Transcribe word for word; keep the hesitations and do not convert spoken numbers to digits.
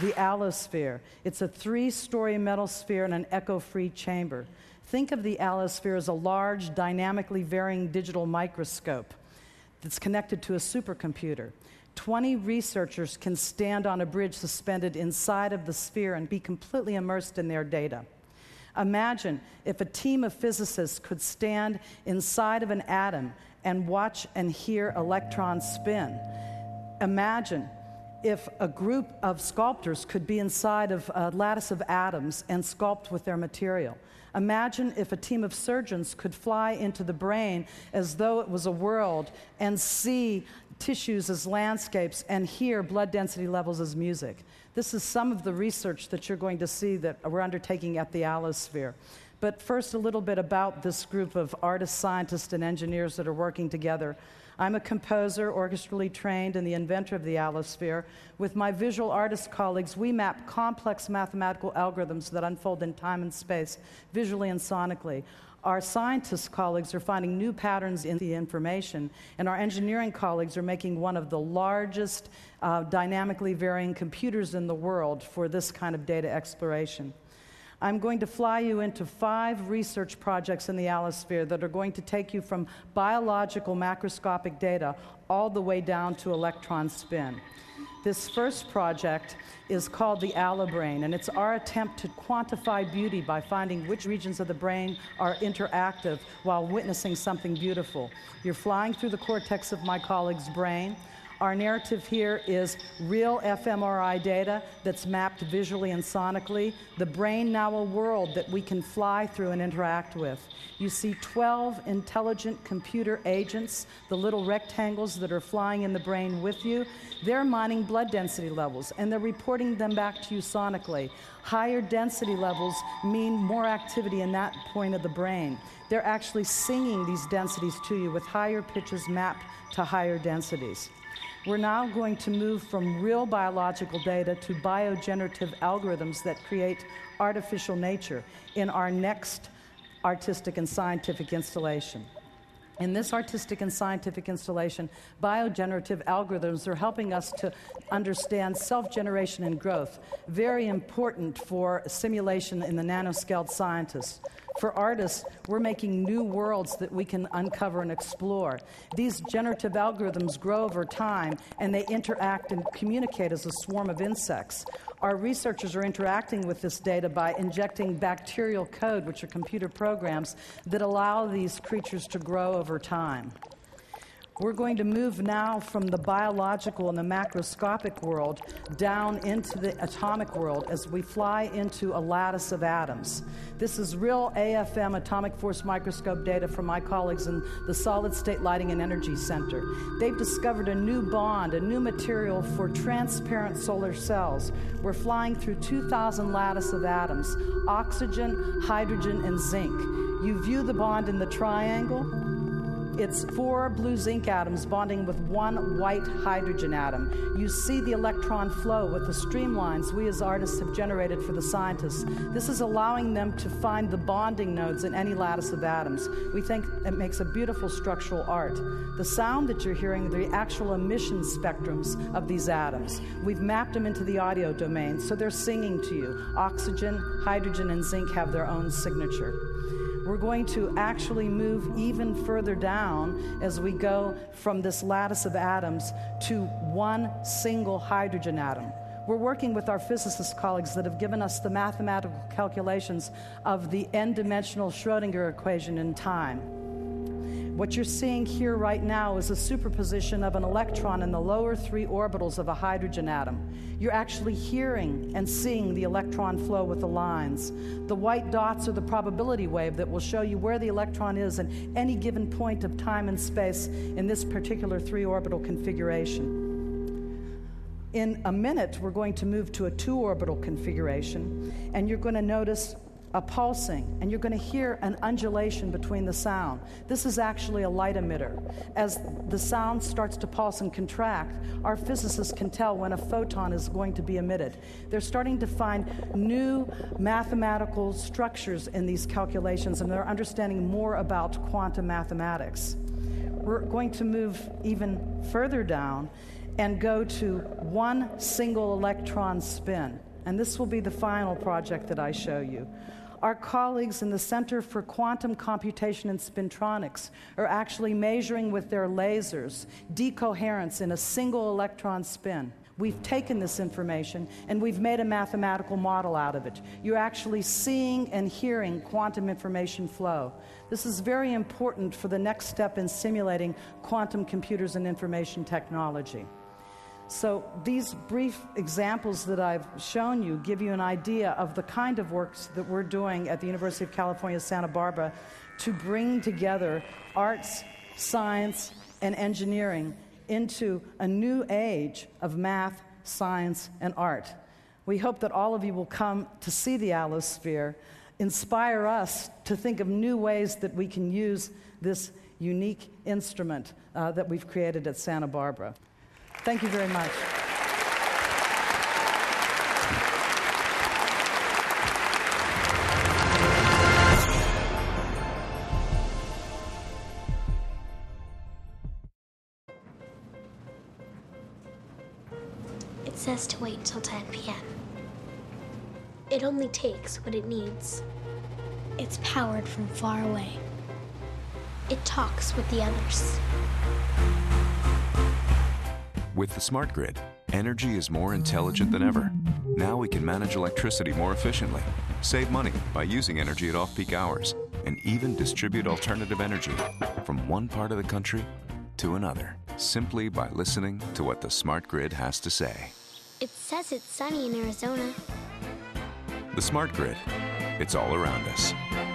the AlloSphere. It's a three-story metal sphere in an echo-free chamber. Think of the AlloSphere as a large, dynamically varying digital microscope that's connected to a supercomputer. twenty researchers can stand on a bridge suspended inside of the sphere and be completely immersed in their data. Imagine if a team of physicists could stand inside of an atom and watch and hear electrons spin. Imagine if a group of sculptors could be inside of a lattice of atoms and sculpt with their material. Imagine if a team of surgeons could fly into the brain as though it was a world and see tissues as landscapes and hear blood density levels as music. This is some of the research that you're going to see that we're undertaking at the AlloSphere. But first, a little bit about this group of artists, scientists, and engineers that are working together. I'm a composer, orchestrally trained, and the inventor of the AlloSphere. With my visual artist colleagues, we map complex mathematical algorithms that unfold in time and space, visually and sonically. Our scientist colleagues are finding new patterns in the information, and our engineering colleagues are making one of the largest uh, dynamically varying computers in the world for this kind of data exploration. I'm going to fly you into five research projects in the AlloSphere that are going to take you from biological macroscopic data all the way down to electron spin. This first project is called the AlloBrain, and it's our attempt to quantify beauty by finding which regions of the brain are interactive while witnessing something beautiful. You're flying through the cortex of my colleague's brain. Our narrative here is real fMRI data that's mapped visually and sonically. The brain now a world that we can fly through and interact with. You see twelve intelligent computer agents, the little rectangles that are flying in the brain with you. They're mining blood density levels, and they're reporting them back to you sonically. Higher density levels mean more activity in that point of the brain. They're actually singing these densities to you with higher pitches mapped to higher densities. We're now going to move from real biological data to biogenerative algorithms that create artificial nature in our next artistic and scientific installation. In this artistic and scientific installation, biogenerative algorithms are helping us to understand self-generation and growth, very important for simulation in the nanoscaled scientists. For artists, we're making new worlds that we can uncover and explore. These generative algorithms grow over time, and they interact and communicate as a swarm of insects. Our researchers are interacting with this data by injecting bacterial code, which are computer programs, that allow these creatures to grow over time. We're going to move now from the biological and the macroscopic world down into the atomic world as we fly into a lattice of atoms. This is real A F M atomic force microscope data from my colleagues in the Solid State Lighting and Energy Center. They've discovered a new bond, a new material for transparent solar cells. We're flying through two thousand lattice of atoms, oxygen, hydrogen, and zinc. You view the bond in the triangle. It's four blue zinc atoms bonding with one white hydrogen atom. You see the electron flow with the streamlines we as artists have generated for the scientists. This is allowing them to find the bonding nodes in any lattice of atoms. We think it makes a beautiful structural art. The sound that you're hearing, the actual emission spectrums of these atoms. We've mapped them into the audio domain, so they're singing to you. Oxygen, hydrogen, and zinc have their own signature. We're going to actually move even further down as we go from this lattice of atoms to one single hydrogen atom. We're working with our physicist colleagues that have given us the mathematical calculations of the n-dimensional Schrödinger equation in time. What you're seeing here right now is a superposition of an electron in the lower three orbitals of a hydrogen atom. You're actually hearing and seeing the electron flow with the lines. The white dots are the probability wave that will show you where the electron is at any given point of time and space in this particular three-orbital configuration. In a minute, we're going to move to a two-orbital configuration, and you're going to notice a pulsing, and you're going to hear an undulation between the sound. This is actually a light emitter. As the sound starts to pulse and contract, our physicists can tell when a photon is going to be emitted. They're starting to find new mathematical structures in these calculations, and they're understanding more about quantum mathematics. We're going to move even further down and go to one single electron spin. And this will be the final project that I show you. Our colleagues in the Center for Quantum Computation and Spintronics are actually measuring with their lasers decoherence in a single electron spin. We've taken this information and we've made a mathematical model out of it. You're actually seeing and hearing quantum information flow. This is very important for the next step in simulating quantum computers and information technology. So these brief examples that I've shown you give you an idea of the kind of works that we're doing at the University of California, Santa Barbara to bring together arts, science, and engineering into a new age of math, science, and art. We hope that all of you will come to see the AlloSphere, inspire us to think of new ways that we can use this unique instrument uh, that we've created at Santa Barbara. Thank you very much. It says to wait till ten p m It only takes what it needs. It's powered from far away. It talks with the others. With the Smart Grid, energy is more intelligent than ever. Now we can manage electricity more efficiently, save money by using energy at off-peak hours, and even distribute alternative energy from one part of the country to another, simply by listening to what the Smart Grid has to say. It says it's sunny in Arizona. The Smart Grid, it's all around us.